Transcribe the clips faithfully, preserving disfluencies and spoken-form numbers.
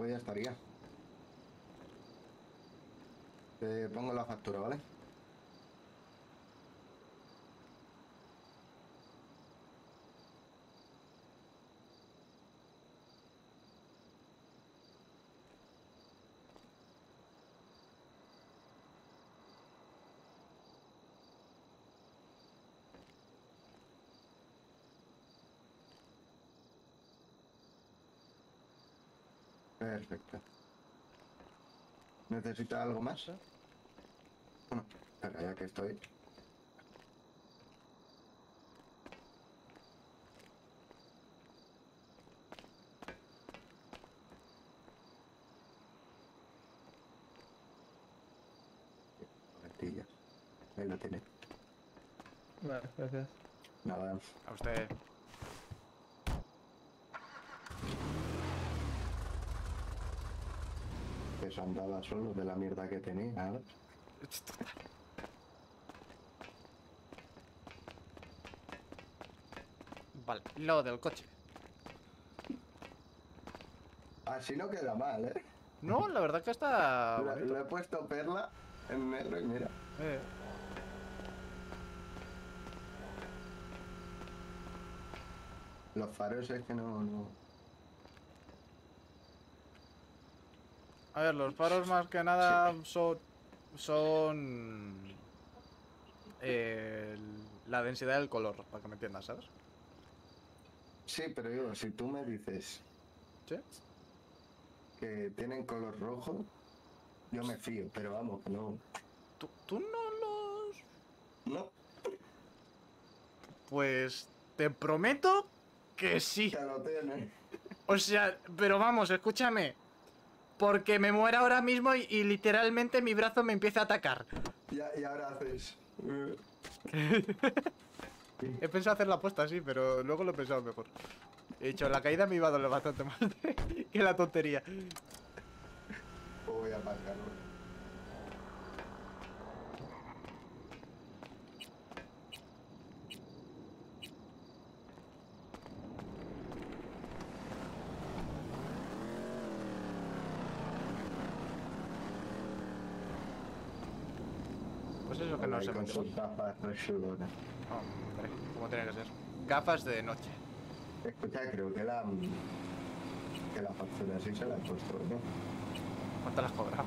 pues ya estaría. Te pongo la factura, ¿vale? Perfecto. ¿Necesita algo más? Bueno, espera, ya que estoy... Lentillas. Ahí lo tiene. Vale, gracias. Nada. A usted. Se andaba solo de la mierda que tenía. ¿Vale? Vale, lo del coche. Así no queda mal, ¿eh? No, la verdad que está... Lo, lo he puesto perla en negro y mira. Eh. Los faros es que no... no... A ver, los faros más que nada son, son eh, la densidad del color, para que me entiendas, ¿sabes? Sí, pero yo, si tú me dices ¿sí? que tienen color rojo, yo me fío, pero vamos, que no... ¿Tú, tú no los...? No. Pues te prometo que sí. Ya lo tienen. O sea, pero vamos, escúchame. Porque me muero ahora mismo y, y literalmente mi brazo me empieza a atacar. Ya, y ahora haces... He pensado hacer la apuesta, sí, pero luego lo he pensado mejor. He dicho, la caída me iba a doler bastante más que la tontería. Voy a marcarlo. Eso que no se mete. Hombre, como tiene que ser. Gafas de noche. Escucha, creo que la... Que la factura sí se la he puesto, ¿no? ¿Cuánto la has cobrado?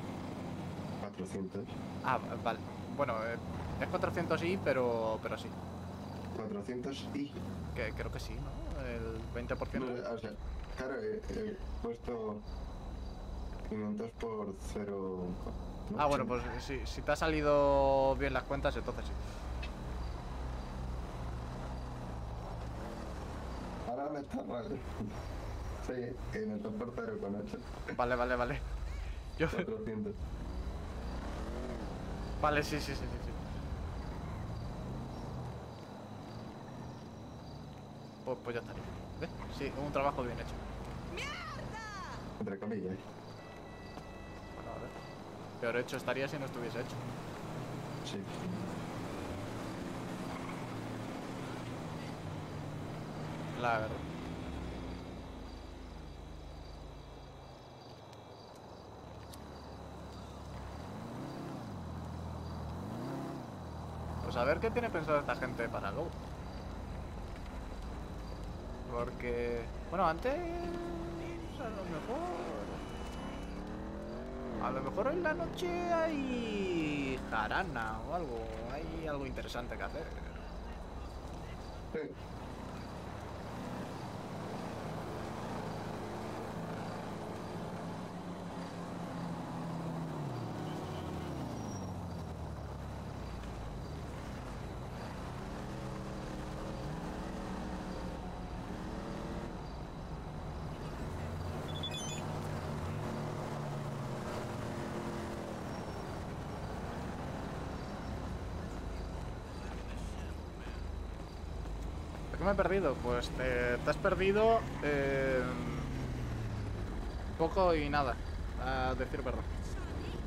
cuatrocientos. Ah, vale. Bueno, eh, es cuatrocientos y, pero, pero sí. ¿cuatrocientos y? Que, creo que sí, ¿no? El veinte por ciento. No, o sea, claro, he, he puesto quinientos por cero... No, ah, bueno, pues sí, si te ha salido bien las cuentas, entonces sí. Ahora me está mal. Sí, en el transportero con ocho. Vale, vale, vale. Yo... cuatrocientos. Vale, sí, sí, sí, sí, sí. Pues, pues ya estaría. ¿Ves? Sí, un trabajo bien hecho. ¡Mierda! Entre comillas. Bueno, a ver. Peor hecho estaría si no estuviese hecho. Sí. La verdad. Pues a ver qué tiene pensado esta gente para luego. Porque... Bueno, antes... A lo mejor... A lo mejor en la noche hay jarana o algo, hay algo interesante que hacer. Sí. ¿Qué me he perdido? Pues te, te has perdido eh, poco y nada, a decir verdad.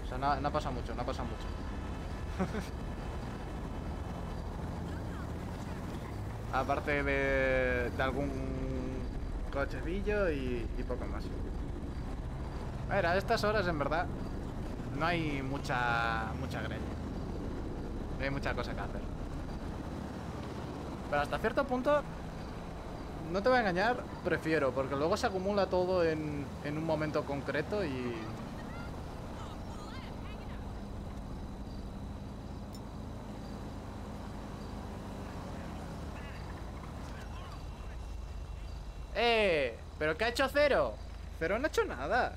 O sea, no, no ha pasado mucho, no ha pasado mucho. Aparte de, de algún cochecillo y, y poco más. A ver, a estas horas en verdad no hay mucha mucha greña. No hay mucha cosa que hacer. Pero hasta cierto punto, no te voy a engañar, prefiero, porque luego se acumula todo en, en un momento concreto y... ¡Eh! ¿Pero qué ha hecho Zero? Zero no ha hecho nada.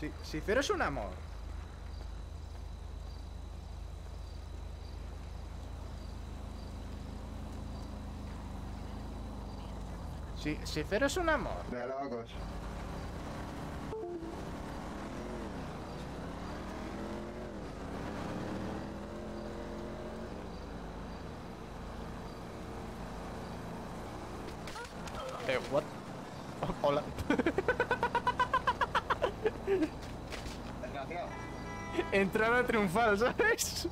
Si, si Zero es un amor. Si, si Zero es un amor. De locos. Eh, what? Oh, hola. Entrada triunfal, ¿sabes?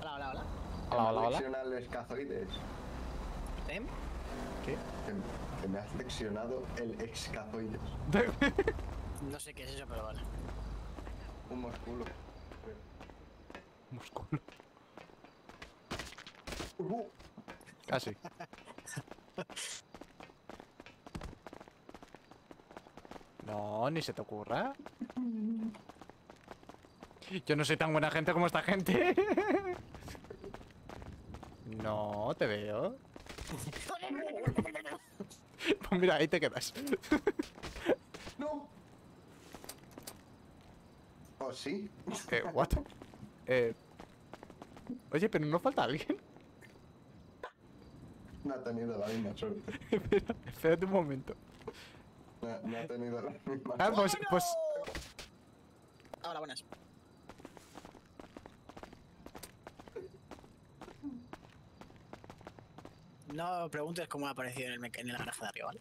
Hola, hola, hola. Hola, hola, hola. Flexionales cazoides. ¿Eh? ¿Qué? Que me has flexionado el excazoides. No sé qué es eso, pero vale. Un músculo. Un músculo. Uh-huh. Casi. No, ni se te ocurra. Yo no soy tan buena gente como esta gente. No, te veo. Pues mira, ahí te quedas. No. ¿O sí? Eh, what? Eh... Oye, pero ¿no falta alguien? No ha tenido la misma suerte. Espera, espérate un momento. No, no ha tenido la misma suerte. Ah, pues, ¡oh, no! Pues... Ahora, buenas. No preguntes cómo ha aparecido en, el en la granja de arriba, ¿vale?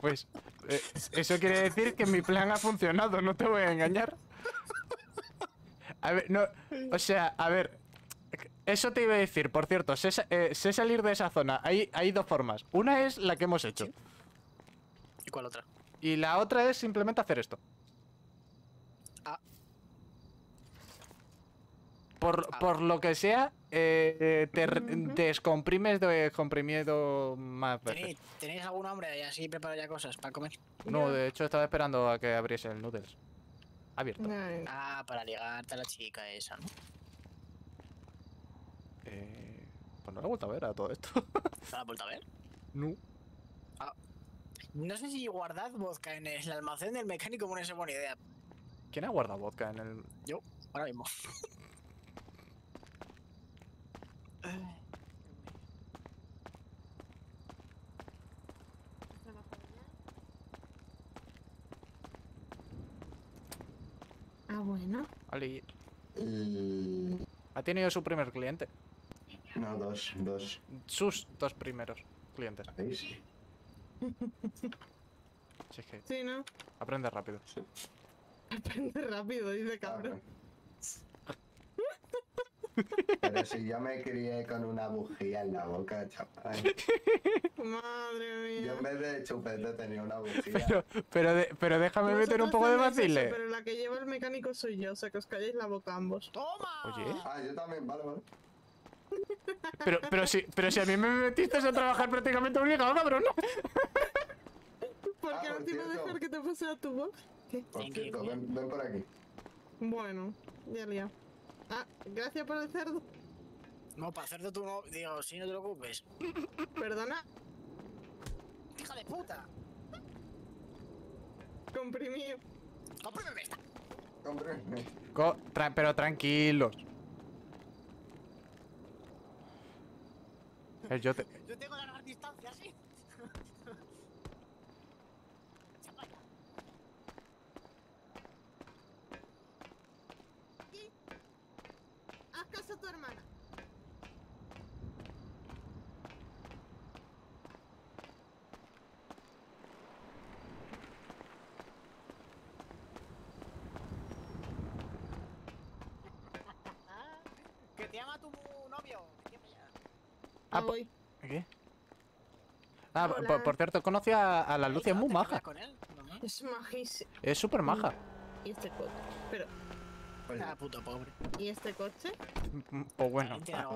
Pues... Eh, eso quiere decir que mi plan ha funcionado, no te voy a engañar. A ver, no... O sea, a ver... Eso te iba a decir, por cierto, sé, eh, sé salir de esa zona. Hay, hay dos formas. Una es la que hemos hecho. ¿Y cuál otra? Y la otra es simplemente hacer esto. Ah. Por, ah. por lo que sea, eh, te descomprimes de comprimido más veces. ¿Tenéis, ¿Tenéis algún hambre y así preparo ya cosas para comer? No, de hecho estaba esperando a que abriese el noodles. Abierto. No. Ah, para ligarte a la chica esa, ¿no? Eh, pues no la he vuelto a ver a todo esto. ¿No la he vuelto a ver? No. Ah, no sé si guardad vodka en el almacén del mecánico, no es buena idea. ¿Quién ha guardado vodka en el...? Yo, ahora mismo. Ah, bueno. Ali. Y... Ha tenido su primer cliente. No, dos, dos. Sus dos primeros clientes. Ahí sí. Si es que... Sí, ¿no? Aprende rápido. Sí. Aprende rápido, dice cabrón. Pero si yo me crié con una bujía en la boca, chaval. Madre mía. Yo en vez de chupete tenía una bujía. Pero, pero, de, pero déjame Nosotros meter un poco de vacile. Pero la que lleva el mecánico soy yo, o sea que os calléis la boca ambos. ¡Toma! Oye. Ah, yo también, vale, vale. Pero, pero, si, pero si a mí me metiste a trabajar prácticamente obligado, cabrón. ¿Por qué ah, no te iba a dejar que te puse a tu box? ¿Qué? Por cierto, ven, ven por aquí. Bueno, ya liado. Ah, gracias por el cerdo. No, para cerdo tú no. Digo, si no te preocupes. ¿Perdona? ¡Hija de puta! Comprimido. ¡Cómprame esta! Cómprame. Co tra pero tranquilos. Yo, te... Yo tengo largas distancias, sí. Haz caso a tu hermana. novio. Ah, voy. ¿Qué? Ah, por, por cierto, conocí a, a la Lucia, es muy maja. Con él, ¿no? Es majísima. Es súper maja. Y este coche, pero... Ah, puto pobre. ¿Y este coche? Pues bueno. Ya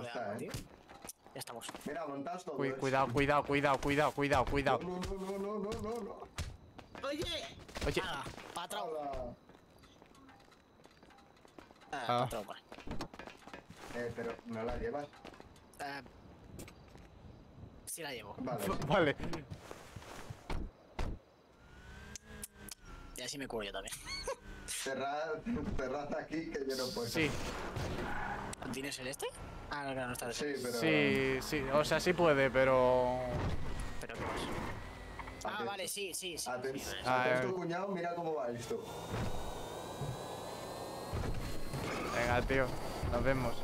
estamos. Mira, montaos todo. Cuidado, cuidado, cuidado, cuidado, cuidado, cuidado. No, no, no, no, no, no. Oye. Oye. Ah, patrón. Ah, ah. Patrón, vale. Eh, pero no la llevas. Eh... Sí la llevo. Vale. Sí. Vale. Y así me curo yo también. Cerrad, cerrad aquí que yo no puedo. Sí. ¿Tienes el este? Ah, no, no, no está el este. Sí, pero... sí, sí, o sea, sí puede, pero... ¿Pero qué más? Ah, vale, sí, sí, sí. Atención, sí, vale. Tu cuñado, mira cómo va esto. Venga, tío, nos vemos.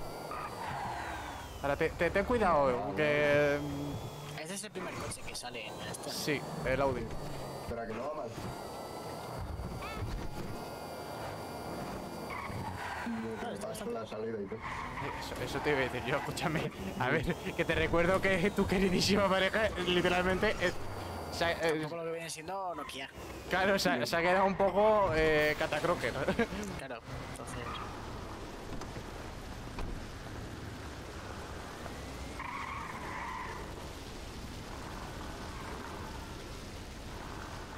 Ahora, te, te, ten cuidado, que... Este es el primer coche que sale en este. Sí, el Audi. Espera, que no va mal. La salida y todo. Eso, eso te iba a decir yo, escúchame. A ver, que te recuerdo que tu queridísima pareja literalmente es... Se ha, eh, lo que viene siendo Nokia. Claro, se, se ha quedado un poco eh, catacroker. Claro, entonces...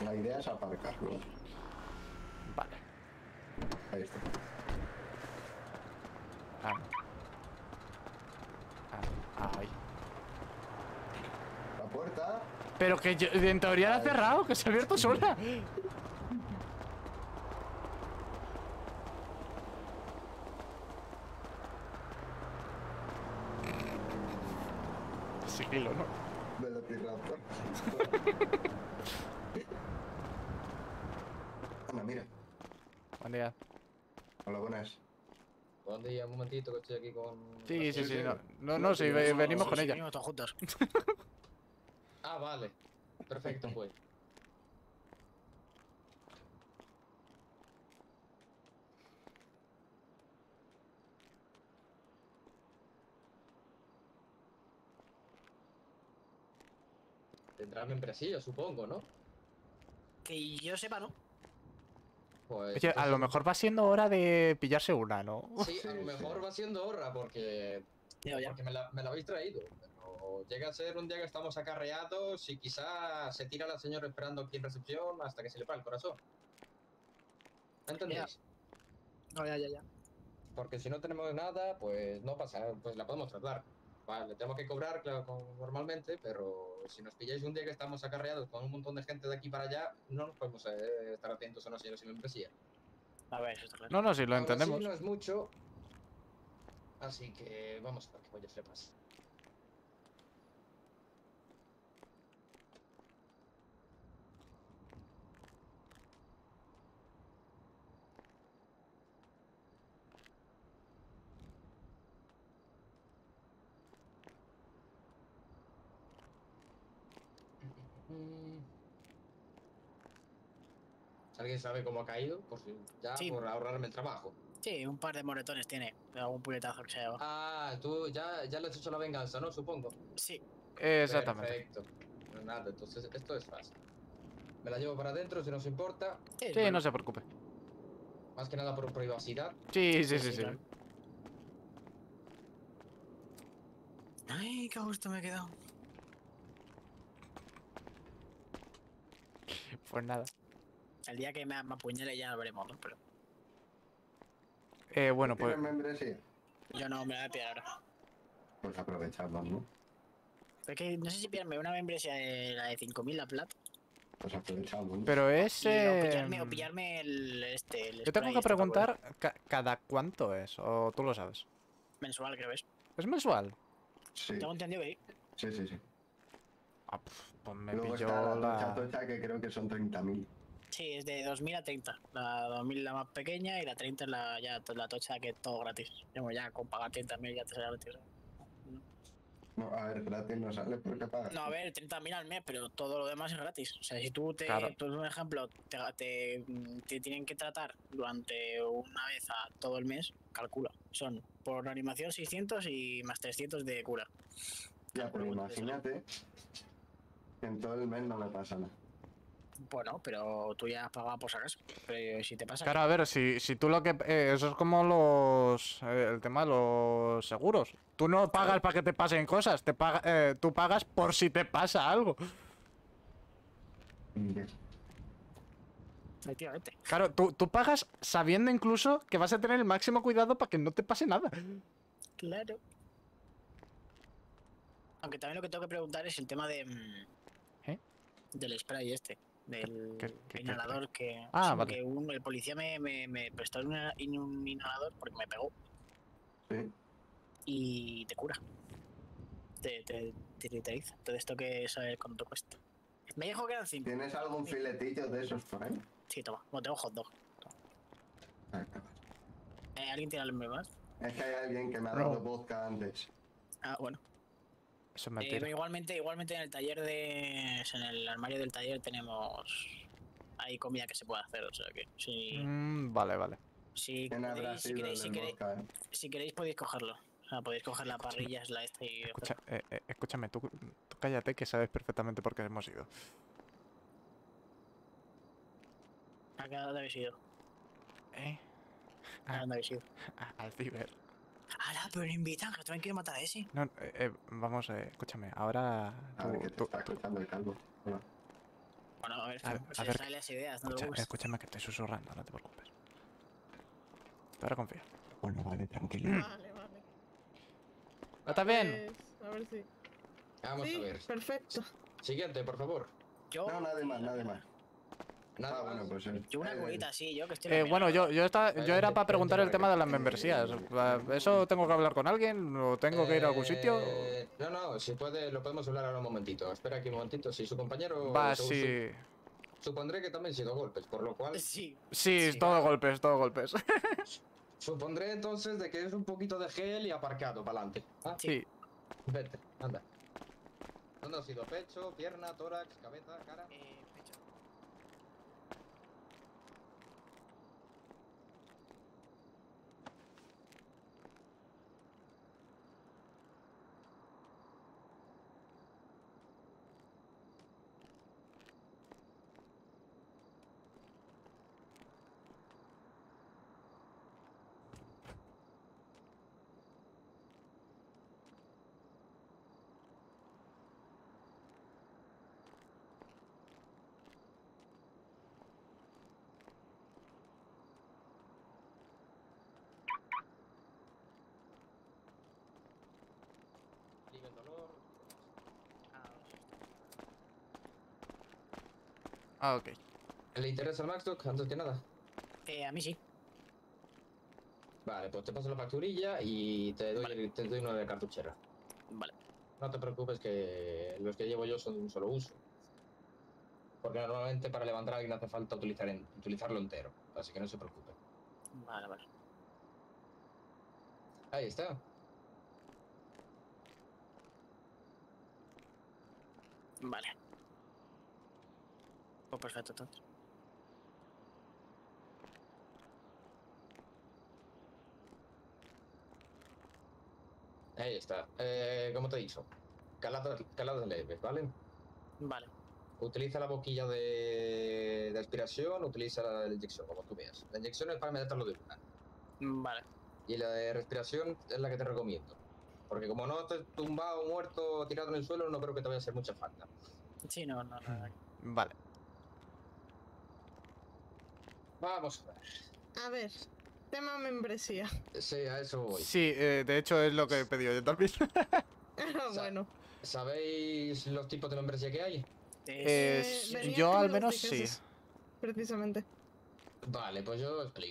La idea es aparcarlo. Vale. Ahí está. Ah. Ah, ay. La puerta. Pero que yo, en teoría la ha cerrado, que se ha abierto sola. Sí, kilo, ¿no? Velociraptor. Anda, mira. Buen día. Hola, buenas. ¿Dónde ya? Un momentito que estoy aquí con... Sí, sí, sí, no, no, no, sí, venimos con ella. Venimos todos juntos. Ah, vale. Perfecto, pues. Tendrás membresía, supongo, ¿no? Que yo sepa, ¿no? Pues, oye, a lo mejor va siendo hora de pillarse una, ¿no? Sí, a lo mejor va siendo hora porque, porque me, la, me la habéis traído. Pero llega a ser un día que estamos acarreados y quizá se tira la señora esperando aquí en recepción hasta que se le para el corazón. ¿Entendéis? No, ya, ya, ya. Porque si no tenemos nada, pues no pasa, pues la podemos tratar. Vale, tenemos que cobrar, claro, normalmente, pero si nos pilláis un día que estamos acarreados con un montón de gente de aquí para allá, no nos podemos eh, estar atentos a los señores y la membresía. A ver, eso está claro. No, no, si lo ahora entendemos. Sí, no es mucho, así que vamos a ver que voy a flepas. ¿Alguien sabe cómo ha caído? Por si ya sí. Por ahorrarme el trabajo. Sí, un par de moretones tiene. Algún puñetazo que se lleva. Ah, tú ya, ya le has hecho la venganza, ¿no? Supongo. Sí. Exactamente. Perfecto. Pues nada, entonces esto es fácil. Me la llevo para adentro si no se importa. Sí, bueno, no se preocupe. Más que nada por privacidad. Sí, sí, sí, sí. Claro. Ay, qué gusto me he quedado. Pues nada. El día que me apuñale ya lo veremos, ¿no? Pero... Eh, bueno, pues... membresía? Yo no, me la voy a pillar ahora. Pues aprovechamos, ¿no? Es que no sé si pillarme una membresía de la de cinco mil, la plata. Pues aprovechamos. Pero es... Eh... O, pillarme, o pillarme el... este... El Yo tengo que este preguntar ca cada cuánto es, o tú lo sabes. Mensual, creo que es. ¿Es mensual? Sí. Tengo entendido que sí. Sí, sí, sí. Ah, pues me Luego pilló la... la... tocha que creo que son treinta mil. Sí, es de dos mil a treinta. La dos mil la más pequeña y la treinta es la, ya, la tocha que es todo gratis. Ya, ya con pagar treinta mil ya te sale gratis. No, a ver, gratis no sale porque pagas. No, a ver, treinta mil al mes, pero todo lo demás es gratis. O sea, si tú te, claro. por un ejemplo, te, te, te tienen que tratar durante una vez a todo el mes, calcula. Son por animación seiscientos y más trescientos de cura. Ya, pero imagínate que en todo el mes no me pasa nada. Bueno, pero tú ya has pagado por si acaso. Pero si te pasa... Claro, a ver, si, si tú lo que... Eh, eso es como los... Eh, el tema de los seguros. Tú no pagas para que te pasen cosas. Te paga, eh, tú pagas por si te pasa algo. Efectivamente. Claro, tú, tú pagas sabiendo incluso que vas a tener el máximo cuidado para que no te pase nada. Claro. Aunque también lo que tengo que preguntar es el tema de... ¿Eh? Del spray este. Del ¿Qué, qué, inhalador qué, qué, que, ah, vale. que un, el policía me, me, me prestó una, un inhalador porque me pegó. Sí. Y te cura. Te te tiritariza. Entonces tengo que saber cuánto cuesta. Me dijo que eran cinco. ¿Tienes algún filetillo de esos por ahí? Sí, toma. Bueno, tengo hot dog. Eh, ¿Alguien tiene algo más? Es que hay alguien que me ha dado vodka antes. Ah, bueno. Eso es eh, pero igualmente, igualmente en el taller de... En el armario del taller tenemos... Hay comida que se puede hacer, o sea que... Si, mm, vale, vale. Si queréis, si queréis, si queréis, mosca, eh? si queréis podéis cogerlo. O sea, podéis coger la parrilla, la esta y... Escucha, eh, eh, escúchame, tú, tú cállate que sabes perfectamente por qué hemos ido. ¿A qué dónde habéis ido? ¿Eh? ¿A dónde habéis ido? Al ciber. ¡Hala! Pero le invitan, que también quieren matar a ese. No, eh, eh, vamos, eh, escúchame, ahora... A ver, que te está escuchando el calvo. Hola. Bueno, a ver, a ver, a ver sale las ideas, escucha, no te preocupes. Escúchame que estoy susurrando, no te preocupes. Ahora confía. Bueno, vale, tranquilo. Vale, vale. ¿Está bien? A ver si... Vamos sí, a ver. perfecto. Siguiente, por favor. Yo... No, nada más, nada más. Nada, ah, bueno, pues... Eh. Yo una cuevita, sí, yo que estoy... Eh, bueno, yo, yo, está, yo era para preguntar el tema de las membresías. ¿Eso tengo que hablar con alguien o tengo que ir a algún sitio? Eh, no, no, si puede, lo podemos hablar ahora un momentito. Espera aquí un momentito, si su compañero... Va, sí... Supondré que también sido golpes, por lo cual... Sí, sí, sí. todo golpes, todo golpes. Supondré entonces de que es un poquito de gel y aparcado para adelante. ¿Ah? Sí. Vete, anda. ¿Dónde ha sido? ¿Pecho, pierna, tórax, cabeza, cara? Eh, pecho. Ah, ok. ¿Le interesa el Maxdoc antes que nada? Eh, a mí sí. Vale, pues te paso la facturilla y te doy, vale. te doy una de cartuchera. Vale. No te preocupes que los que llevo yo son de un solo uso. Porque normalmente para levantar a alguien hace falta utilizar en, utilizarlo entero. Así que no se preocupe. Vale, vale. Ahí está. Vale. Pues perfecto, entonces. Ahí está. Eh, como te he dicho, caladas, caladas leves, ¿vale? Vale. Utiliza la boquilla de, de aspiración, utiliza la, la inyección, como tú veas. La inyección es para meterlo de una. Vale. Y la de respiración es la que te recomiendo. Porque como no estés tumbado, muerto, tirado en el suelo, no creo que te vaya a hacer mucha falta. Sí, no, no, no. Vale. Vamos a ver. A ver, tema membresía. Sí, a eso voy. Sí, eh, de hecho es lo que he pedido yo también. Bueno. ¿Sabéis los tipos de membresía que hay? Eh, eh, yo al menos sí. Precisamente. Vale, pues yo explico.